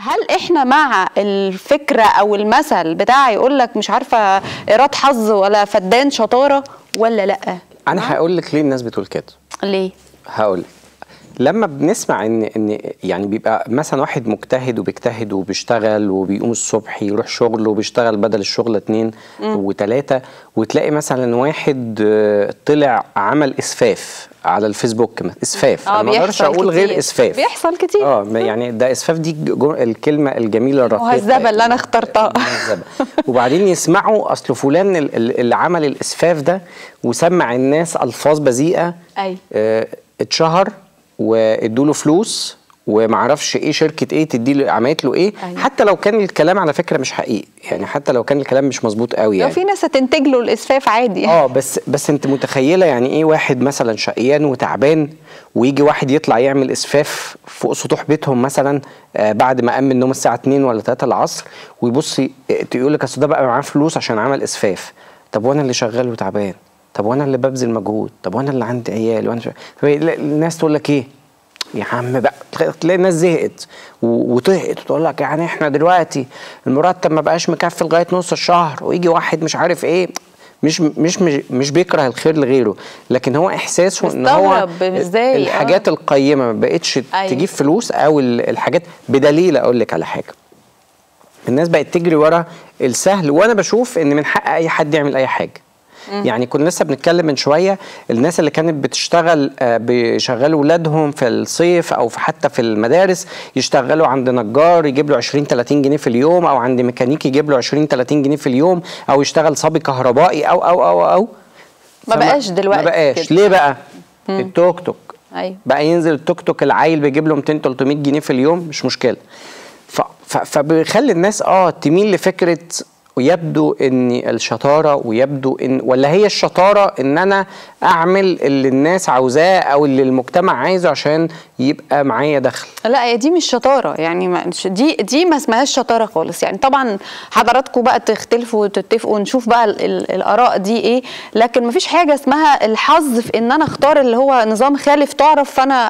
هل احنا مع الفكره او المثل بتاع يقول لك مش عارفه إيراد حظ ولا فدان شطاره ولا لا؟ انا هقول لك ليه الناس بتقول كده. ليه؟ هقول لما بنسمع ان يعني بيبقى مثلا واحد مجتهد وبيجتهد وبيشتغل وبيقوم الصبح يروح شغله وبيشتغل بدل الشغل 2 و3، وتلاقي مثلا واحد طلع عمل اسفاف على الفيسبوك، اسفاف انا ما اقدرش اقول غير اسفاف، بيحصل كتير يعني ده اسفاف، دي الكلمه الجميله الرقيقه المهذبه اللي انا اخترتها وبعدين يسمعوا اصل فلان اللي عمل الاسفاف ده وسمع الناس الفاظ بذيئه، اتشهر وادوا له فلوس ومعرفش ايه، شركه ايه تدي له، عملت له ايه. حتى لو كان الكلام على فكره مش حقيقي، يعني حتى لو كان الكلام مش مظبوط قوي، يعني في ناس هتنتج له الاسفاف عادي بس انت متخيله يعني ايه واحد مثلا شقيان وتعبان ويجي واحد يطلع يعمل اسفاف فوق سطوح بيتهم مثلا بعد ما قام من النوم الساعه 2 ولا 3 العصر، ويبص يقول لك اصل ده بقى معاه فلوس عشان عمل اسفاف. طب وانا اللي شغال وتعبان، طب وانا اللي ببذل مجهود، طب وانا اللي عندي عيال، وانا الناس تقول لك ايه؟ يا عم بقى تلاقي الناس زهقت وطهقت وتقول لك يعني احنا دلوقتي المرتب ما بقاش مكفي لغايه نص الشهر، ويجي واحد مش عارف ايه، مش بيكره الخير لغيره، لكن هو احساسه ان هو الحاجات القيمه ما بقتش تجيب فلوس او الحاجات. بدليل اقول لك على حاجه، الناس بقت تجري ورا السهل، وانا بشوف ان من حق اي حد يعمل اي حاجه. يعني كنا لسه بنتكلم من شويه، الناس اللي كانت بتشتغل بيشغلوا اولادهم في الصيف او حتى في المدارس، يشتغلوا عند نجار يجيب له 20-30 جنيه في اليوم، او عند ميكانيكي يجيب له 20-30 جنيه في اليوم، او يشتغل صبي كهربائي او او او او ما بقاش دلوقتي، ما بقاش كده. ليه بقى؟ التوك توك بقى ينزل التوك توك، العيل بيجيب له 200-300 جنيه في اليوم، مش مشكله. فبيخلي الناس تميل لفكره، ويبدو ان الشطاره، ويبدو ان ولا هي الشطاره ان انا اعمل اللي الناس عاوزاه او اللي المجتمع عايزه عشان يبقى معايا دخل. لا هي دي مش شطاره، يعني دي ما اسمهاش شطاره خالص. يعني طبعا حضراتكم بقى تختلفوا وتتفقوا ونشوف بقى الاراء دي ايه، لكن مفيش حاجه اسمها الحظ في ان انا اختار اللي هو نظام خالف تعرف فانا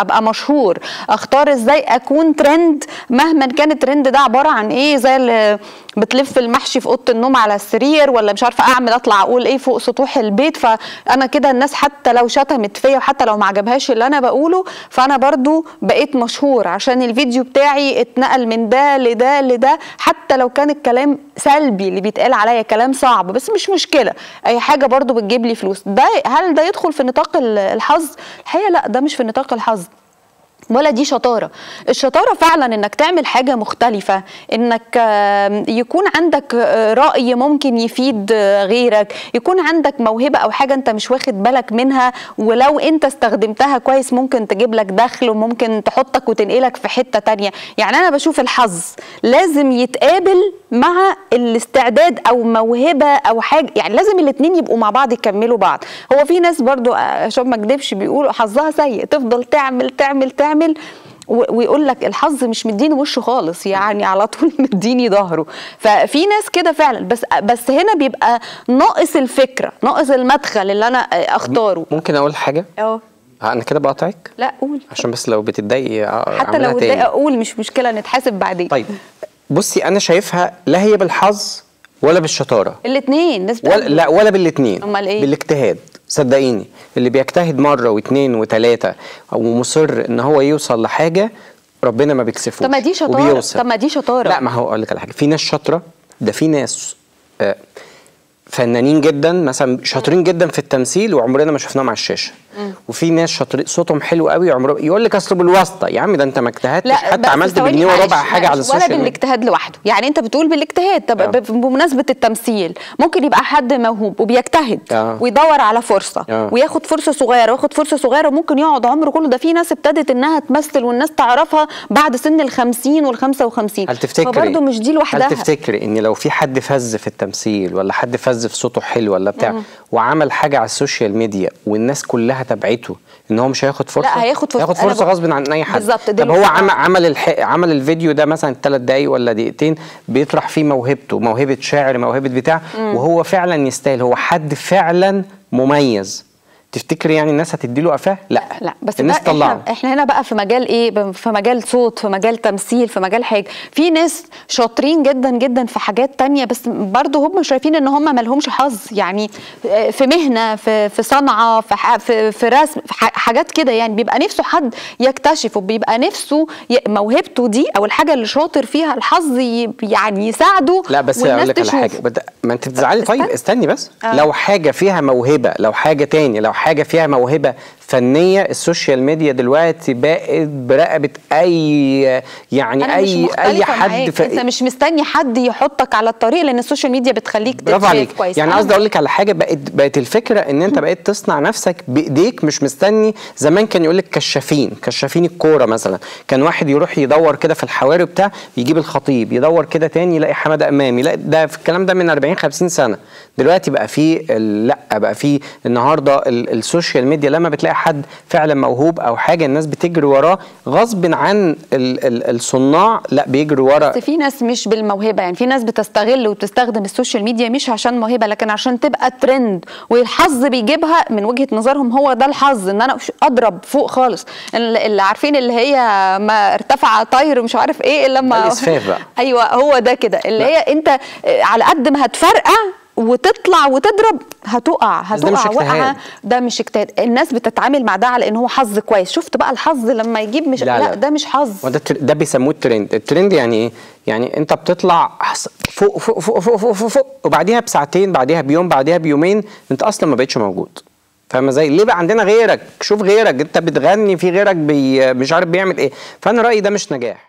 ابقى مشهور. اختار ازاي اكون ترند مهما كان الترند ده عباره عن ايه، زي اللي بتلف المحشي في اوضه النوم على السرير، ولا مش عارفه اعمل اطلع اقول ايه فوق سطوح البيت. فانا كده الناس حتى لو شتمت فيا وحتى لو ما عجبهاش اللي انا بقوله، فانا برضو بقيت مشهور عشان الفيديو بتاعي اتنقل من ده لده لده، حتى لو كان الكلام سلبي اللي بيتقال عليا، كلام صعب، بس مش مشكله، اي حاجه برضو بتجيب لي فلوس. ده هل ده يدخل في نطاق الحظ؟ الحقيقه لا، ده مش في نطاق الحظ ولا دي شطارة. الشطارة فعلا انك تعمل حاجة مختلفة، انك يكون عندك رأي ممكن يفيد غيرك، يكون عندك موهبة او حاجة انت مش واخد بالك منها، ولو انت استخدمتها كويس ممكن تجيب لك دخل وممكن تحطك وتنقلك في حتة تانية. يعني انا بشوف الحظ لازم يتقابل مع الاستعداد او موهبة او حاجة، يعني لازم الاتنين يبقوا مع بعض يكملوا بعض. هو في ناس برضو عشان ما اكدبش بيقولوا حظها سيء، تفضل تعمل ويقول لك الحظ مش مديني وشه خالص، يعني على طول مديني ظهره. ففي ناس كده فعلا، بس هنا بيبقى ناقص الفكره، ناقص المدخل اللي انا اختاره. ممكن اقول حاجه؟ انا كده بقاطعك؟ لا قول، عشان بس لو بتتضايقي حتى لو اتضايق اقول، مش مشكله، نتحاسب بعدين. طيب بصي، انا شايفها لا هي بالحظ ولا بالشطاره، الاثنين لا ولا بالاثنين، امال ايه؟ بالاجتهاد. صدقيني اللي بيجتهد مره و2 و3 ومصر ان هو يوصل لحاجه، ربنا ما بيكسفوش. طب ما دي شطاره. لا ما هو اقول لك على حاجه، في ناس شاطره، ده في ناس فنانين جدا مثلا، شاطرين جدا في التمثيل وعمرنا ما شفناهم على الشاشه، وفي ناس شاطرين صوتهم حلو قوي عمره، يقول لك اصل بالواسطه. يا عم ده انت ما اجتهدتش حتى، عملت بالجنيه وربع حاجه على السوشيال ميديا، ولا بالاجتهاد لوحده. يعني انت بتقول بالاجتهاد، طب بمناسبه التمثيل ممكن يبقى حد موهوب وبيجتهد ويدور على فرصه وياخد فرصه صغيره وياخد فرصه صغيره، وممكن يقعد عمره كله. ده في ناس ابتدت انها تمثل والناس تعرفها بعد سن ال50 وال55. هل تفتكري فبرضه مش دي لوحدها؟ هل تفتكري ان لو في حد فز في التمثيل ولا حد فز في صوته حلو ولا بتاع وعمل حاجه على السوشيال ميديا والناس كلها تبعته، ان هو مش هياخد فرصه؟ لا هياخد فرصه، هياخد فرصه غصب عن اي حد. بالظبط. طب هو عمل الفيديو ده مثلا 3 دقايق ولا دقيقتين بيطرح فيه موهبته، موهبه شاعر، موهبه بتاع، وهو فعلا يستاهل، هو حد فعلا مميز. تفتكري يعني الناس هتديله قفاه؟ لا لا، بس الناس طلعوا. احنا هنا بقى في مجال ايه؟ في مجال صوت، في مجال تمثيل، في مجال حاجه، في ناس شاطرين جدا جدا في حاجات تانية، بس برضه هم شايفين ان هم مالهمش حظ، يعني في مهنه، في صنعه، في رسم، في حاجات كده، يعني بيبقى نفسه حد يكتشفه، بيبقى نفسه موهبته دي او الحاجه اللي شاطر فيها الحظ يعني يساعده. لا بس اقول لك على حاجه، ما انت بتزعلي. طيب استني بس. لو حاجه فيها موهبه، لو حاجه تاني، لو حاجة فيها موهبة فنية، السوشيال ميديا دلوقتي بقت برقبة أي، يعني أي حد. أنت مش مستني حد يحطك على الطريق، لأن السوشيال ميديا بتخليك تتفاعل كويس. يعني قصدي أقول لك على حاجة، بقت الفكرة إن أنت بقيت تصنع نفسك بإيديك، مش مستني. زمان كان يقول لك كشافين الكورة مثلا، كان واحد يروح يدور كده في الحواري بتاع، يجيب الخطيب، يدور كده تاني يلاقي حمادة إمامي، يلاقي ده. في الكلام ده من 40-50 سنة. دلوقتي بقى في النهارده السوشيال ميديا، لما بتلاقي حد فعلا موهوب او حاجه، الناس بتجري وراه غصب عن الصناع. لا بيجروا ورا. بس في ناس مش بالموهبه، يعني في ناس بتستغل وبتستخدم السوشيال ميديا مش عشان موهبه، لكن عشان تبقى ترند، والحظ بيجيبها من وجهه نظرهم. هو ده الحظ، ان انا اضرب فوق خالص. اللي عارفين اللي هي ما ارتفع طير مش عارف ايه الا لما الاسفاف بقى. ايوه هو ده كده، اللي هي انت على قد ما هتفرقع وتطلع وتضرب هتقع وقعه. ده مش اجتهاد. الناس بتتعامل مع ده على ان هو حظ كويس. شفت بقى الحظ لما يجيب مش لا ده مش حظ، ده بيسموه الترند. الترند يعني ايه؟ يعني انت بتطلع فوق فوق فوق فوق فوق, فوق, فوق وبعديها بساعتين، بعديها بيوم، بعديها بيومين، انت اصلا ما بقتش موجود. فاهمه ازاي؟ ليه بقى عندنا غيرك؟ شوف غيرك، انت بتغني في غيرك مش عارف بيعمل ايه. فانا رايي ده مش نجاح.